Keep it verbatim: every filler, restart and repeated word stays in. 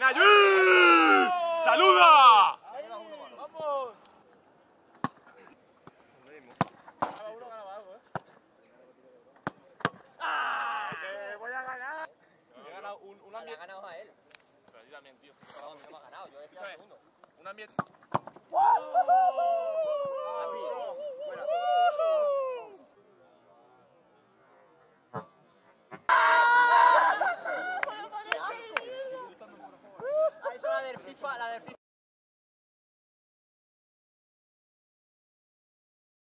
Tonayo. ¡Oh! ¡Saluda! ¡Vamos! Cada uno ganaba algo, ¿eh? ¡Ah! ¡Te voy a ganar! He ganado un, un ambiente. Ha ganado a él. Pero yo también, tío. No, no me ha ganado, yo he pillado el segundo. Un ambiente. ¡Oh! Fuera. La del FIFA, la del FIFA.